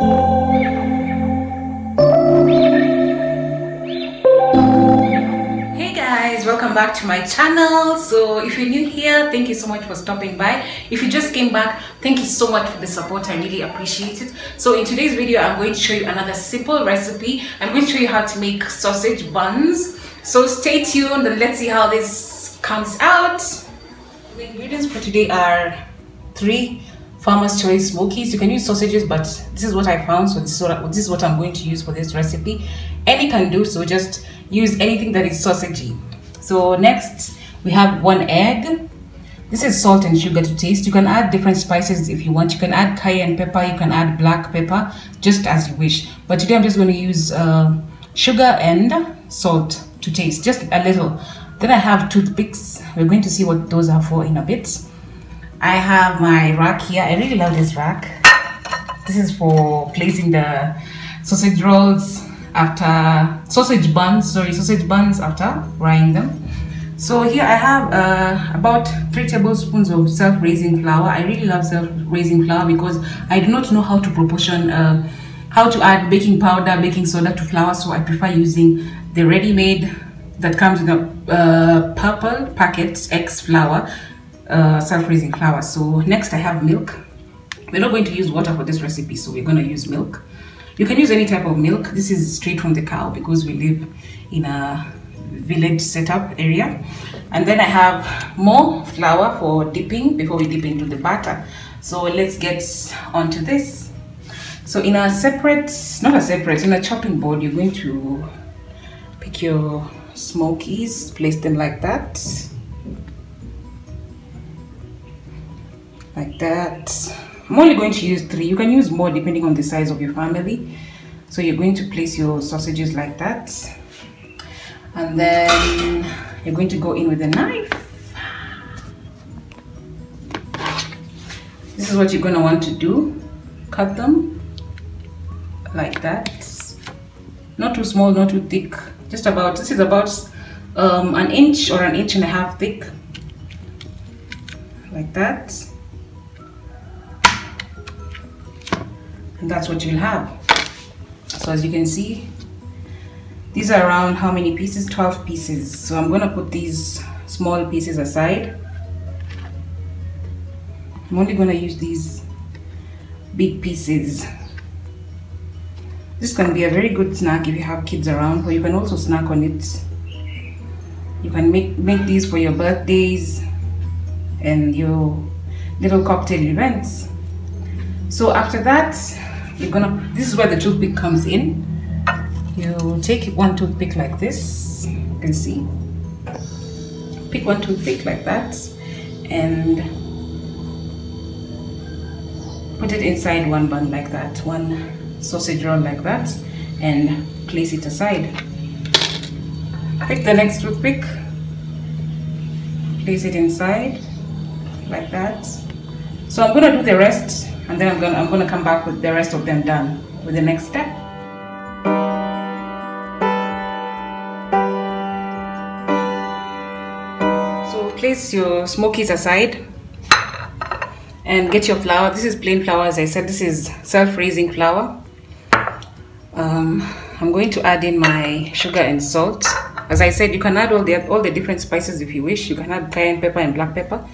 Hey guys, welcome back to my channel. So if you're new here, thank you so much for stopping by. If you just came back, thank you so much for the support. I really appreciate it. So in today's video, I'm going to show you another simple recipe. I'm going to show you how to make sausage buns. So stay tuned and let's see how this comes out. The ingredients for today are 3 Farmer's Choice smokies. You can use sausages, but this is what I found, so this is what I'm going to use for this recipe. Any can do, so just use anything that is sausagey. So next we have 1 egg. This is salt and sugar to taste. You can add different spices if you want. You can add cayenne pepper, you can add black pepper, just as you wish. But today I'm just going to use sugar and salt to taste, just a little. Then I have toothpicks. We're going to see what those are for in a bit. I have my rack here. I really love this rack. This is for placing the sausage rolls after sausage buns after frying them. So here I have about 3 tablespoons of self-raising flour. I really love self-raising flour because I do not know how to proportion, how to add baking powder, baking soda to flour, so I prefer using the ready-made that comes in a purple packet, X flour. Self-raising flour. So next I have milk. We're not going to use water for this recipe, so we're going to use milk. You can use any type of milk. This is straight from the cow because we live in a village setup area. And then I have more flour for dipping before we dip into the batter. So let's get onto this. So in a separate, in a chopping board, you're going to pick your smokies, place them like that. Like that. I'm only going to use 3. You can use more depending on the size of your family. So you're going to place your sausages like that, and then you're going to go in with a knife. This is what you're going to want to do. Cut them like that. Not too small, not too thick. Just about, this is about an inch or an inch and a half thick. Like that. And that's what you'll have. So as you can see, these are around how many pieces? 12 pieces. So I'm going to put these small pieces aside. I'm only going to use these big pieces. This can be a very good snack if you have kids around, but you can also snack on it. You can make these for your birthdays and your little cocktail events. So after that, you're gonna, this is where the toothpick comes in. You take 1 toothpick like this, you can see. Pick 1 toothpick like that and put it inside 1 bun like that, 1 sausage roll like that, and place it aside. Pick the next toothpick, place it inside like that. So I'm gonna do the rest, and then I'm gonna come back with the rest of them done with the next step. So place your smokies aside and get your flour. This is plain flour, as I said. This is self-raising flour. I'm going to add in my sugar and salt. As I said, you can add all the different spices if you wish. You can add cayenne pepper and black pepper.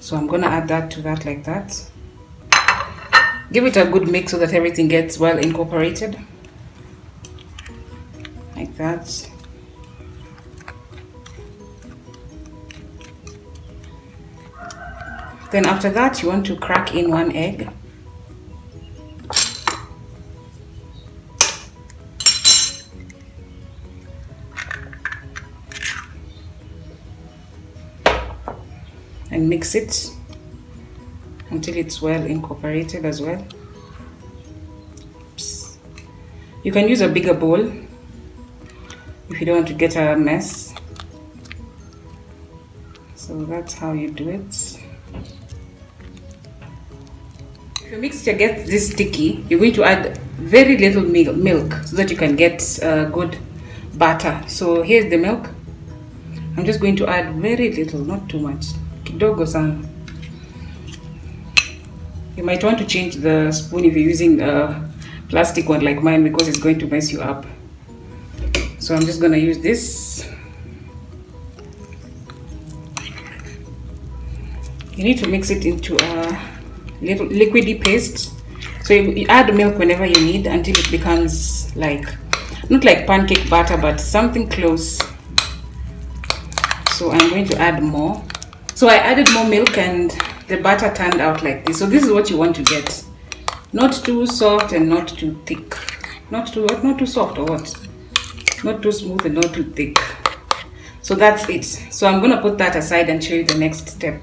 So I'm gonna add that to that like that. Give it a good mix so that everything gets well incorporated. Like that. Then after that, you want to crack in 1 egg. And mix it until it's well incorporated as well. Oops. You can use a bigger bowl if you don't want to get a mess. So that's how you do it. If your mixture gets this sticky, you're going to add very little milk so that you can get a good batter. So here's the milk. I'm just going to add very little, not too much. Kidogo-san. You might want to change the spoon if you're using plastic one like mine, because it's going to mess you up. So I'm just gonna use this. You need to mix it into a little liquidy paste. So you add milk whenever you need until it becomes like, not like pancake batter, but something close. So I'm going to add more. So I added more milk and the batter turned out like this. So this is what you want to get. Not too soft and not too thick. Not too what? Not too soft or what? Not too smooth and not too thick. So that's it. So I'm gonna put that aside and show you the next step.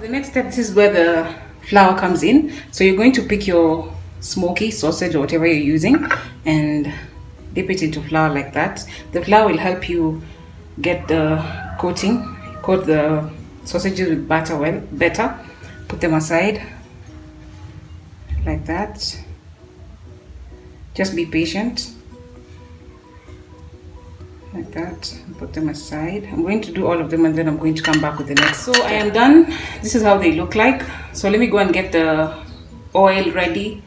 The next step, this is where the flour comes in. So you're going to pick your smoky sausage or whatever you're using and dip it into flour like that. The flour will help you get the coating, coat the sausages with batter well, better. Put them aside like that. Just be patient. Like that, put them aside. I'm going to do all of them and then I'm going to come back with the next. So I am done. This is how they look like. So let me go and get the oil ready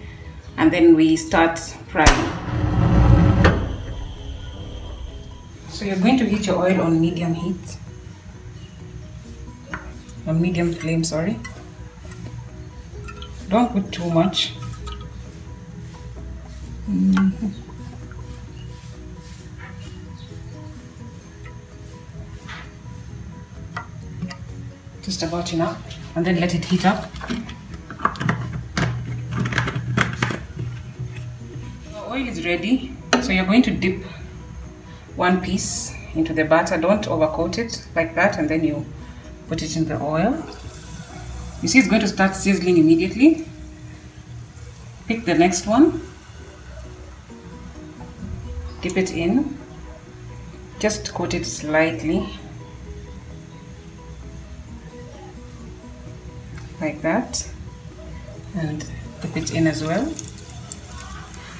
and then we start frying. So you're going to heat your oil on medium heat. On medium flame, sorry. Don't put too much. Just about enough, and then let it heat up. Our oil is ready, so you're going to dip one piece into the batter. Don't overcoat it like that, and then you put it in the oil. You see, it's going to start sizzling immediately. Pick the next one, dip it in, just coat it slightly. Like that, and dip it in as well.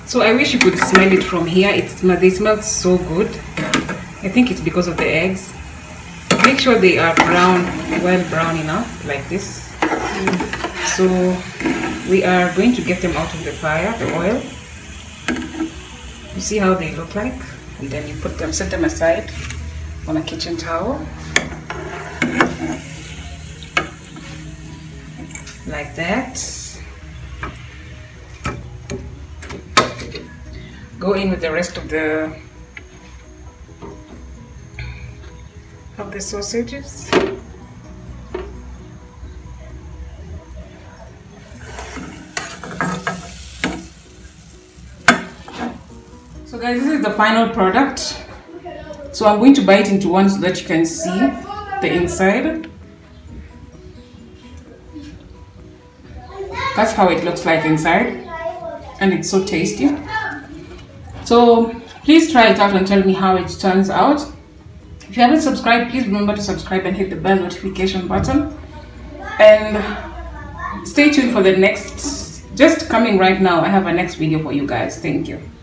So I wish you could smell it from here. They smell so good. I think it's because of the eggs. Make sure they are brown, well brown enough, like this. So we are going to get them out of the fire, the oil. You see how they look like, and then you put them, set them aside on a kitchen towel. Like that. Go in with the rest of the sausages. So guys, this is the final product. So I'm going to bite into one so that you can see the inside. That's how it looks like inside, and it's so tasty. So please try it out and tell me how it turns out. If you haven't subscribed, please remember to subscribe and hit the bell notification button, and stay tuned for the next. Just coming right now, I have a next video for you guys. Thank you.